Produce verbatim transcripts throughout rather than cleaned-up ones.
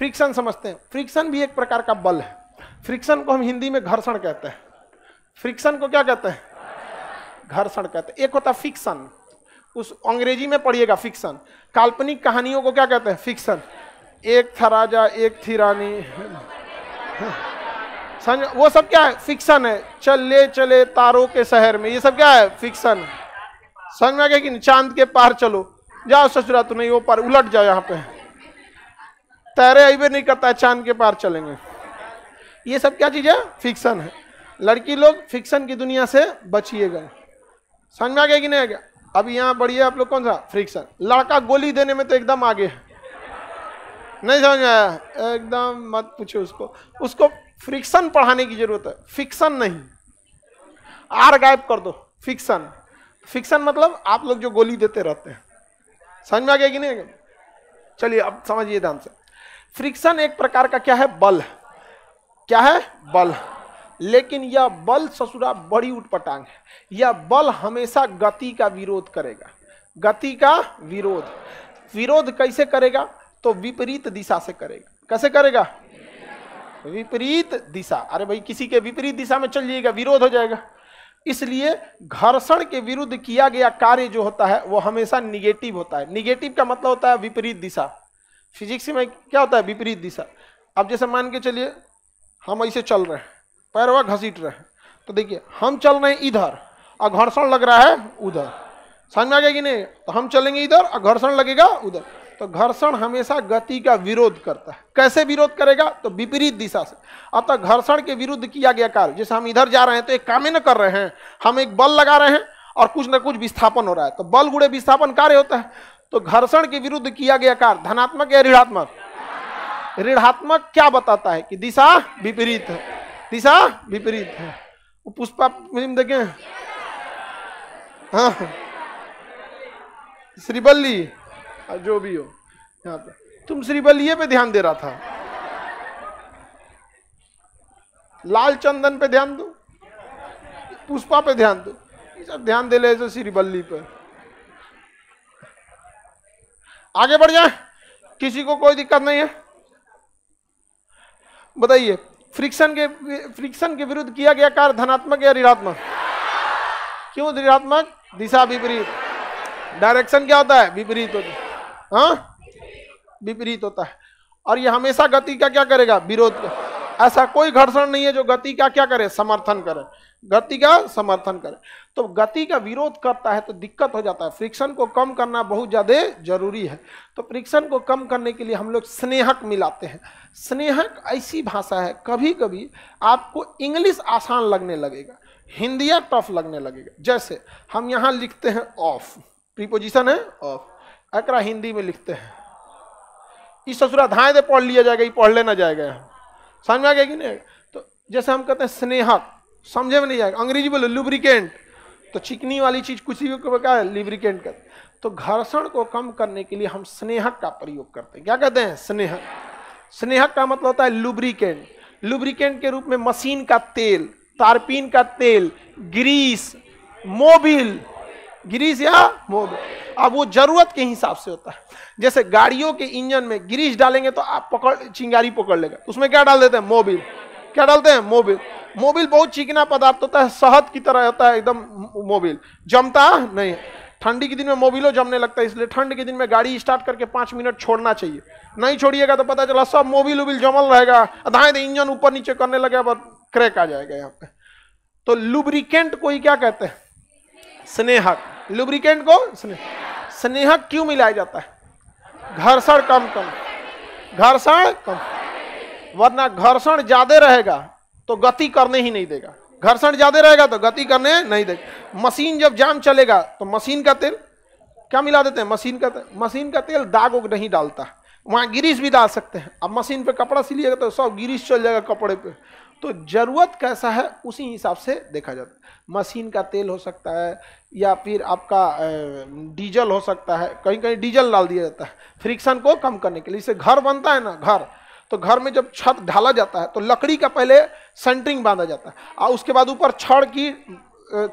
Friction समझते हैं। Friction भी एक प्रकार का बल है। फ्रिक्शन को हम हिंदी में घर्षण कहते हैं। फ्रिक्शन को क्या कहते हैं? घर्षण कहते हैं। एक होता है फिक्शन, उस अंग्रेजी में पढ़िएगा फिक्शन, काल्पनिक कहानियों को क्या कहते हैं? फिक्शन। एक था राजा एक थी रानी, समझ, वो सब क्या है? फिक्शन है। चले चले तारों के शहर में, ये सब क्या है? फिक्शन। समझ में आ गया कि नहीं? चांद के पार चलो, जाओ ससुरा तू नहीं वो पार, उलट जाओ, यहाँ पे तैरे अबे नहीं करता है, चांद के पार चलेंगे, ये सब क्या चीज है? फिक्शन है। लड़की लोग फिक्शन की दुनिया से बचिएगा। समझ में आ गया कि नहीं आ गया? अब यहाँ बढ़िया आप लोग कौन सा फ्रिक्शन। लड़का गोली देने में तो एकदम आगे है, नहीं समझ में आया? एकदम मत पूछो उसको, उसको फ्रिक्शन पढ़ाने की जरूरत है, फिक्शन नहीं। आर गायब कर दो, फिक्शन। फिक्शन मतलब आप लोग जो गोली देते रहते हैं। समझ में आ गया कि नहीं? चलिए अब समझिए ध्यान से। फ्रिक्शन एक प्रकार का क्या है? बल। क्या है? बल। लेकिन यह बल ससुरा बड़ी उटपटांग है। यह बल हमेशा गति का विरोध करेगा। गति का विरोध विरोध कैसे करेगा? तो विपरीत दिशा से करेगा। कैसे करेगा? विपरीत दिशा। अरे भाई किसी के विपरीत दिशा में चल जाइएगा, विरोध हो जाएगा। इसलिए घर्षण के विरुद्ध किया गया कार्य जो होता है वो हमेशा निगेटिव होता है। निगेटिव का मतलब होता है विपरीत दिशा। फिजिक्स में क्या होता है? विपरीत दिशा। अब जैसे मान के चलिए हम ऐसे चल रहे हैं, पैरवा घसीट रहे हैं, तो देखिए हम चल रहे हैं इधर और घर्षण लग रहा है उधर। समझ में आ गया कि नहीं? तो हम चलेंगे इधर और घर्षण लगेगा उधर। तो घर्षण हमेशा गति का विरोध करता है। कैसे विरोध करेगा? तो विपरीत दिशा से। अतः घर्षण के विरुद्ध किया गया कार्य, जैसे हम इधर जा रहे हैं तो एक काम ही न कर रहे हैं, हम एक बल लगा रहे हैं और कुछ ना कुछ विस्थापन हो रहा है, तो बल गुणे विस्थापन कार्य होता है। तो घर्षण के विरुद्ध किया गया कार्य धनात्मक या ऋणात्मक? ऋणात्मक। क्या बताता है? कि दिशा विपरीत है। दिशा विपरीत है। पुष्पा फिल्म देखे? हाँ, श्रीबल्ली, जो भी हो, यहाँ पे तुम श्रीबल्ली पे ध्यान दे रहा था, लाल चंदन पे ध्यान दो, पुष्पा पे ध्यान दो, ये सब ध्यान दे ले श्रीबल्ली पे। आगे बढ़ जाए, किसी को कोई दिक्कत नहीं है? बताइए, फ्रिक्शन के फ्रिक्शन के विरुद्ध किया गया कार्य धनात्मक या ऋणात्मक? क्यों ऋणात्मक? दिशा विपरीत। डायरेक्शन क्या होता है? विपरीत होता है। हाँ, विपरीत होता है। और यह हमेशा गति का क्या करेगा? विरोध। ऐसा कोई घर्षण नहीं है जो गति का क्या करे? समर्थन करे। गति का समर्थन करे। तो गति का विरोध करता है तो दिक्कत हो जाता है। फ्रिक्शन को कम करना बहुत ज़्यादा जरूरी है। तो फ्रिक्शन को कम करने के लिए हम लोग स्नेहक मिलाते हैं। स्नेहक ऐसी भाषा है, कभी कभी आपको इंग्लिश आसान लगने लगेगा, हिंदी टफ लगने लगेगा। जैसे हम यहाँ लिखते हैं ऑफ, प्रीपोजिशन है ऑफ, एकरा हिंदी में लिखते हैं इस ससुरा धाए दे पढ़ लिया जाएगा, ये पढ़ लेना जाएगा। यहाँ समझ में आ गया कि नहीं? तो जैसे हम कहते हैं स्नेहक, समझे में नहीं जाएगा। अंग्रेजी बोलो लुब्रिकेंट, तो चिकनी वाली चीज़ कुछ भी क्या है? लुब्रिकेंट कहते हैं। तो घर्षण को कम करने के लिए हम स्नेहक का प्रयोग करते हैं। क्या कहते हैं? स्नेहक। स्नेहक का मतलब होता है लुब्रिकेंट। लुब्रिकेंट के रूप में मशीन का तेल, तारपीन का तेल, ग्रीस, मोबिल, ग्रीस या मोबिल। अब वो जरूरत के हिसाब से होता है। जैसे गाड़ियों के इंजन में ग्रीस डालेंगे तो आप पकड़ चिंगारी पकड़ लेगा, उसमें क्या डाल देते हैं? मोबिल। क्या डालते हैं? मोबिल। मोबिल बहुत चिकना पदार्थ होता है, शहद की तरह होता है एकदम। मोबिल जमता नहीं है। ठंडी के दिन में मोबिलो जमने लगता है, इसलिए ठंड के दिन में गाड़ी स्टार्ट करके पाँच मिनट छोड़ना चाहिए। नहीं छोड़िएगा तो पता चला सब मोबिल उबिल जमल रहेगा, आधाएं इंजन ऊपर नीचे करने लगे, बस क्रैक आ जाएगा यहाँ पे। तो लुब्रिकेंट को ही क्या कहते हैं? स्नेहक। लुब्रिकेंट को स्नेहक। स्नेहक क्यों मिलाया जाता है? घर्षण कम कम घर्षण कम, वरना घर्षण ज्यादा रहेगा तो गति करने ही नहीं देगा। घर्षण ज्यादा रहेगा तो गति करने नहीं देगा। मशीन जब जाम चलेगा तो मशीन का तेल क्या मिला देते हैं? मशीन का तेल। मशीन का तेल दाग उग नहीं डालता, वहाँ ग्रीस भी डाल सकते हैं। अब मशीन पे कपड़ा सिलिएगा तो सब ग्रीस चल जाएगा कपड़े पे। तो जरूरत कैसा है उसी हिसाब से देखा जाता है। मशीन का तेल हो सकता है या फिर आपका डीजल हो सकता है, कहीं कहीं डीजल डाल दिया जाता है फ्रिक्शन को कम करने के लिए। इससे घर बनता है ना, घर, तो घर में जब छत ढाला जाता है तो लकड़ी का पहले सेंटरिंग बांधा जाता है और उसके बाद ऊपर छड़ की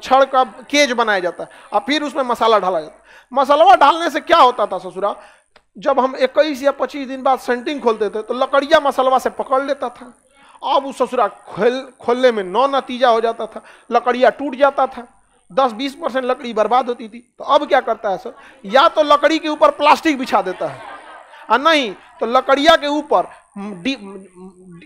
छड़ का केज बनाया जाता है और फिर उसमें मसाला डाला जाता है। मसाला डालने से क्या होता था ससुरा? जब हम इक्कीस या पच्चीस दिन बाद सेंटिंग खोलते थे तो लकड़िया मसलवा से पकड़ लेता था। अब वो ससुरा खोल खोलने में नौ नतीजा हो जाता था, लकड़िया टूट जाता था, दस बीस परसेंट लकड़ी बर्बाद होती थी। तो अब क्या करता है सर, या तो लकड़ी के ऊपर प्लास्टिक बिछा देता है और नहीं तो लकड़िया के ऊपर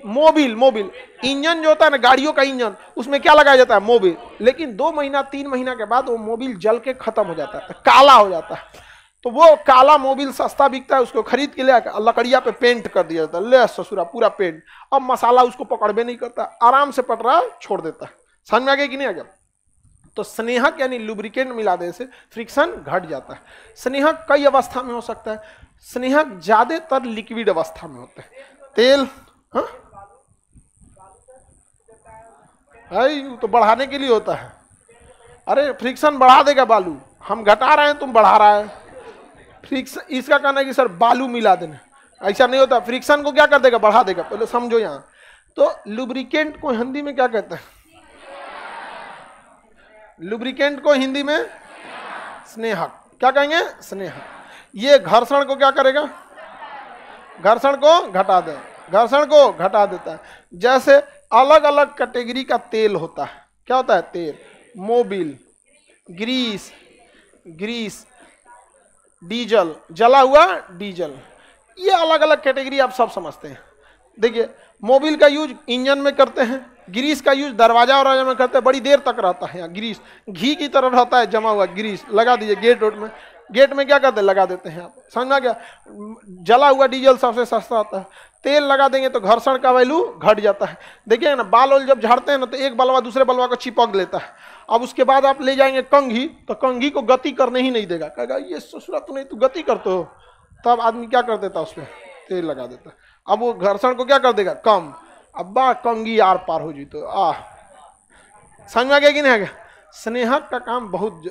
मोबिल मोबिल इंजन जो होता है ना गाड़ियों का इंजन, उसमें क्या लगाया जाता है, मोबिल। लेकिन दो महीना तीन महीना के बाद वो मोबिल जल के खत्म हो जाता है, काला हो जाता है। तो वो काला मोबिल सस्ता बिकता है, उसको खरीद के ले आकर लकड़िया पे पेंट कर दिया जाता है, ले ससुरा पूरा पेंट। अब मसाला उसको पकड़बे नहीं करता, आराम से पट रहा छोड़ देता है। समझ में आ गया कि नहीं आ गया? तो स्नेहक यानी लुब्रिकेंट मिला देने से फ्रिक्शन घट जाता है। स्नेहक कई अवस्था में हो सकता है, स्नेहक ज्यादातर लिक्विड अवस्था में होता है। तेल हाँ तो बढ़ाने के लिए होता है, अरे फ्रिक्शन बढ़ा देगा बालू, हम घटा रहे हैं तुम बढ़ा रहा है फ्रिक्शन। इसका कहना है कि सर बालू मिला देना, ऐसा नहीं होता, फ्रिक्शन को क्या कर देगा, बढ़ा देगा। पहले समझो यहाँ तो लुब्रिकेंट को हिंदी में क्या कहते हैं, लुब्रिकेंट को हिंदी में स्नेहक, क्या कहेंगे स्नेहक। ये घर्षण को क्या करेगा, घर्षण को घटा दे, घर्षण को घटा देता है। जैसे अलग अलग कैटेगरी का तेल होता है, क्या होता है तेल, मोबिल, ग्रीस, ग्रीस डीजल, जला हुआ डीजल, ये अलग अलग कैटेगरी आप सब समझते हैं। देखिए मोबिल का यूज इंजन में करते हैं, ग्रीस का यूज दरवाजा वरवाजा में करते हैं, बड़ी देर तक रहता है, यहाँ ग्रीस घी की तरह रहता है जमा हुआ, ग्रीस लगा दीजिए गेट रोड में, गेट में क्या करते हैं लगा देते हैं आप। समझ आ गया, जला हुआ डीजल सबसे सस्ता आता है। तेल लगा देंगे तो घर्षण का वैल्यू घट जाता है। देखिए ना बाल वाल जब झाड़ते हैं ना तो एक बलवा दूसरे बलवा को चिपक लेता है। अब उसके बाद आप ले जाएंगे कंघी तो कंघी को गति करने ही नहीं देगा, कहेगा ये ससुरा तू नहीं तू गति करते हो, तब आदमी क्या कर देता है उसमें तेल लगा देता है। अब वो घर्षण को क्या कर देगा कम, अब्बा कंघी आर पार हो जी तो आ। समझ में आ गया कि नहीं आ गया? स्नेहक का काम बहुत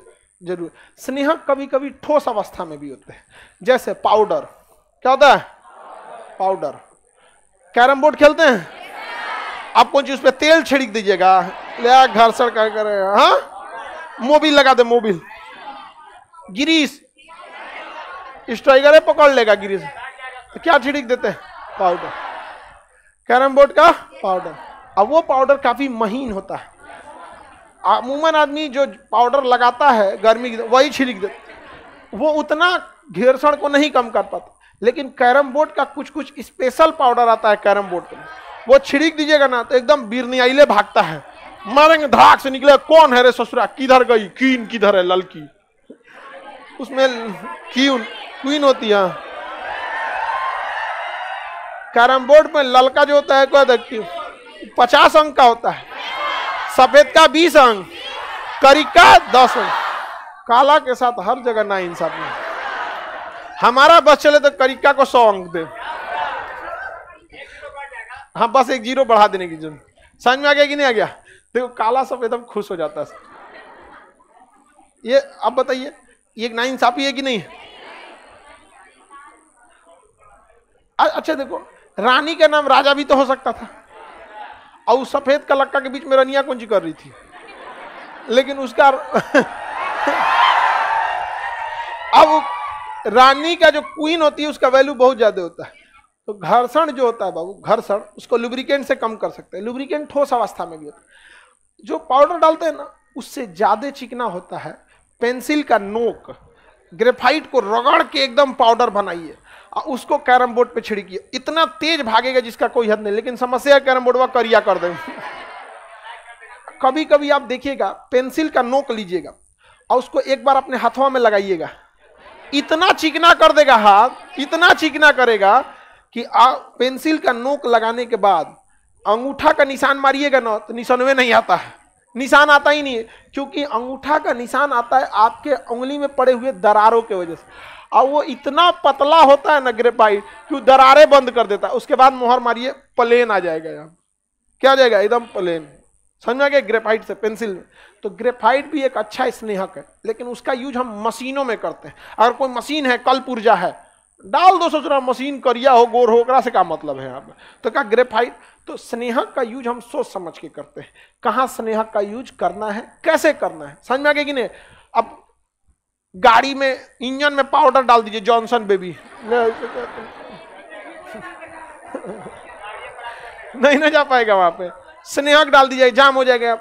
जरूर। स्नेहक कभी कभी ठोस अवस्था में भी होते हैं, जैसे पाउडर, क्या होता है पाउडर। कैरम बोर्ड खेलते हैं आप, कौन चीज उस पर तेल छिड़क दीजिएगा ले घर्षण कर कर, हाँ मोबिल लगा दे मोबिल, गिरीश स्ट्राइगर पकड़ लेगा गिरीश तो क्या छिड़क देते हैं पाउडर, कैरम बोर्ड का पाउडर। अब वो पाउडर काफी महीन होता है, अमूमन आदमी जो पाउडर लगाता है गर्मी की वही छिड़क देता, वो उतना घर्षण को नहीं कम कर पाता। लेकिन कैरम बोर्ड का कुछ कुछ स्पेशल पाउडर आता है कैरम बोर्ड का, वो छिड़क दीजिएगा ना तो एकदम बिरनियाइले भागता है, मारेंगे धाक से निकले, कौन है रे ससुरा, किधर गई, कीन किधर है ललकी, उसमें क्वीन क्वीन होती है। कैरम बोर्ड में ललका जो होता है क्या देखती, पचास अंक का होता है, सफेद का बीस अंक, करी का दस अंक, काला के साथ हर जगह ना इंसाफ में। हमारा बस चले तो करिका को सौ अंक दे, हाँ बस एक जीरो बढ़ा देने की जरूरत। समझ में आ गया कि नहीं आ गया? देखो काला सब एकदम खुश हो जाता है। ये अब बताइए ये ना इंसाफी है कि नहीं? अच्छा देखो रानी का नाम राजा भी तो हो सकता था, और सफेद का लक्का के बीच में रनिया कौन सी कर रही थी, लेकिन उसका अब रानी का जो क्वीन होती है उसका वैल्यू बहुत ज्यादा होता है। तो घर्षण जो होता है बाबू, घर्षण उसको लुब्रिकेंट से कम कर सकते हैं। लुब्रिकेंट ठोस अवस्था में भी होता है। जो पाउडर डालते हैं ना उससे ज्यादा चिकना होता है। पेंसिल का नोक ग्रेफाइट को रगड़ के एकदम पाउडर बनाइए, उसको कैरम बोर्ड पे छिड़किए, इतना तेज भागेगा जिसका कोई हद नहीं। लेकिन समस्या है कैरम बोर्ड वह करिया कर दें। कभी कभी आप देखिएगा पेंसिल का नोक लीजिएगा और उसको एक बार अपने हाथवा में लगाइएगा, इतना चिकना कर देगा हाथ, इतना चिकना करेगा कि आप पेंसिल का नोक लगाने के बाद अंगूठा का निशान मारिएगा ना तो निशानवे नहीं आता है, निशान आता ही नहीं है, क्योंकि अंगूठा का निशान आता है आपके उंगली में पड़े हुए दरारों के वजह से। और वो इतना पतला होता है ना ग्रेफाइट कि दरारें बंद कर देता है। उसके बाद मोहर मारिए प्लेन आ जाएगा, यहाँ क्या आ जाएगा एकदम प्लेन। समझ आ गया? ग्रेफाइट से पेंसिल में। तो ग्रेफाइट भी एक अच्छा स्नेहक है, लेकिन उसका यूज हम मशीनों में करते हैं। अगर कोई मशीन है कल पुर्जा है डाल दो, सोच रहा मशीन करिया हो गोर हो से क्या मतलब है यहाँ पर, तो क्या ग्रेफाइट। तो स्नेहक का यूज हम सोच समझ के करते हैं, कहाँ स्नेहक का यूज करना है, कैसे करना है। समझ में आ गया कि नहीं? अब गाड़ी में इंजन में पाउडर डाल दीजिए जॉनसन बेबी। नहीं ना जा पाएगा वहां पे, स्नेहक डाल दी जाए जाम हो जाएगा।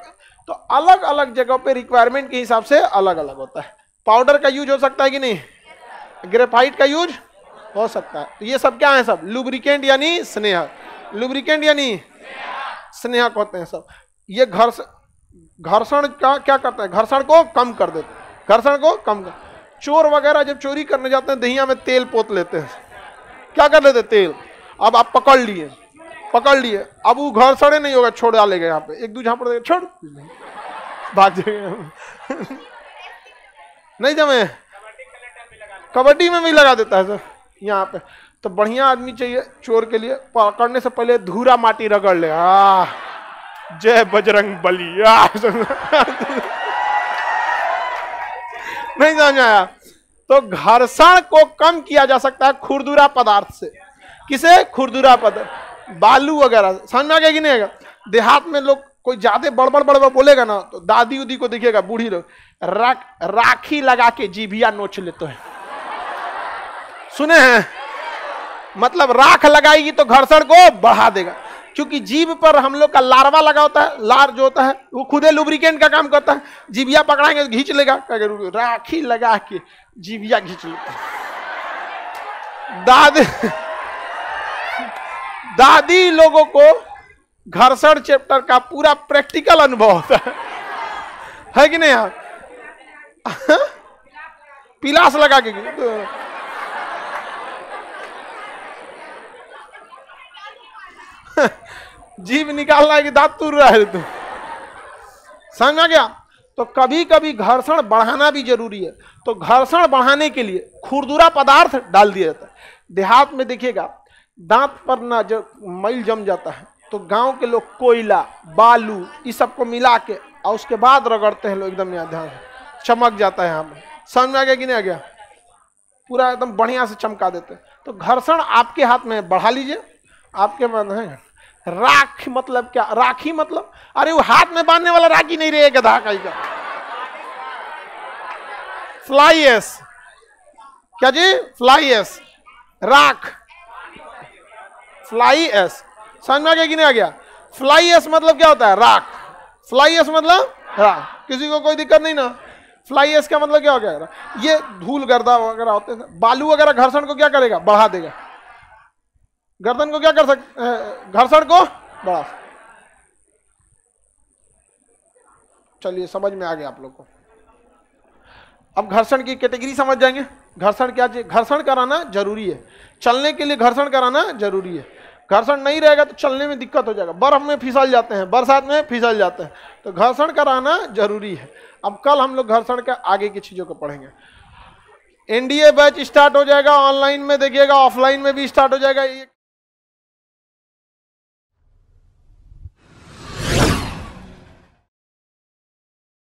तो अलग अलग जगह पे रिक्वायरमेंट के हिसाब से अलग अलग होता है। पाउडर का यूज हो सकता है कि नहीं, ग्रेफाइट का यूज हो सकता है। ये सब क्या है, सब लुब्रिकेंट यानी स्नेहक, लुब्रिकेंट यानी स्नेहक होते हैं सब। ये घर्ष घर्षण का क्या करता है, घर्षण को कम कर देते हैं, घर्षण को कम कर। चोर वगैरह जब चोरी करने जाते हैं दहिया में तेल पोत लेते हैं, क्या कर लेते हैं, तेल। अब आप पकड़ लिए, पकड़ लिए, अब वो घर्षण नहीं होगा, छोड़ डालेगा यहाँ पे, एक दो झापड़ देगा, छोड़ भाग जाएगा। नहीं जमे कबड्डी में भी लगा देता है सर यहाँ पे। तो बढ़िया आदमी चाहिए चोर के लिए, पकड़ने से पहले धूरा माटी रगड़ ले, जय बजरंग बली। नहीं समझ आया। तो घर्षण को कम किया जा सकता है खुरदुरा पदार्थ से। किसे, खुरदुरा पदार्थ, बालू वगैरह। समझ में आ गया कि नहीं आएगा। देहात में लोग कोई ज्यादा बड़बड़ बड़बड़ बोलेगा ना तो दादी उदी को देखिएगा, बूढ़ी लोग रा, राखी लगा के जीभिया नोच लेते हैं, सुने हैं। मतलब राख लगाएगी तो घर्षण को बढ़ा देगा, क्योंकि जीभ पर हम लोग का लार्वा लगा होता है। लार जो होता है वो खुद लुब्रिकेंट का काम करता है, जीभिया पकड़ाएंगे तो खींच लेगा, राखी लगा के जीभिया खींच लेगा। दादी दादी लोगों को घर्षण चैप्टर का पूरा प्रैक्टिकल अनुभव होता है, है कि नहीं यार। पिलास लगा के तो। जीभ निकालना है कि दांत तूर रहा है तू, समझ में आ गया। तो कभी कभी घर्षण बढ़ाना भी जरूरी है, तो घर्षण बढ़ाने के लिए खुरदुरा पदार्थ डाल दिया जाता है। देहात में देखिएगा दांत पर ना जब मैल जम जाता है तो गांव के लोग कोयला बालू इस सबको मिला के और उसके बाद रगड़ते हैं लोग, एकदम यहाँ ध्यान चमक जाता है यहाँ पर। समझ में आ गया कि नहीं आ गया, पूरा एकदम बढ़िया से चमका देते हैं। तो घर्षण आपके हाथ में, बढ़ा लीजिए, आपके पास है। राख मतलब क्या, राखी मतलब, अरे वो हाथ में बांधने वाला राखी नहीं रहेगा, धाकाई का फ्लाई एस, क्या जी, फ्लाई एस, राख फ्लाई एस। समझ में आ गया कि नहीं आ गया। फ्लाई एस मतलब क्या होता है, राख। फ्लाई एस मतलब राख, किसी को कोई दिक्कत नहीं ना। फ्लाई एस का मतलब क्या हो गया, ये धूल गर्दा वगैरह होते हैं, बालू वगैरह घर्षण को क्या करेगा, बढ़ा देगा। गर्दन को क्या कर सकते, घर्षण को बढ़ा। चलिए समझ में आ गया आप लोग को। अब घर्षण की कैटेगरी समझ जाएंगे। घर्षण क्या चाहिए, घर्षण कराना जरूरी है, चलने के लिए घर्षण कराना जरूरी है। घर्षण नहीं रहेगा तो चलने में दिक्कत हो जाएगा, बर्फ में फिसल जाते हैं, बरसात में फिसल जाते हैं। तो घर्षण कराना जरूरी है। अब कल हम लोग घर्षण के आगे की चीजों को पढ़ेंगे। एनडीए बैच स्टार्ट हो जाएगा, ऑनलाइन में देखिएगा, ऑफलाइन में भी स्टार्ट हो जाएगा।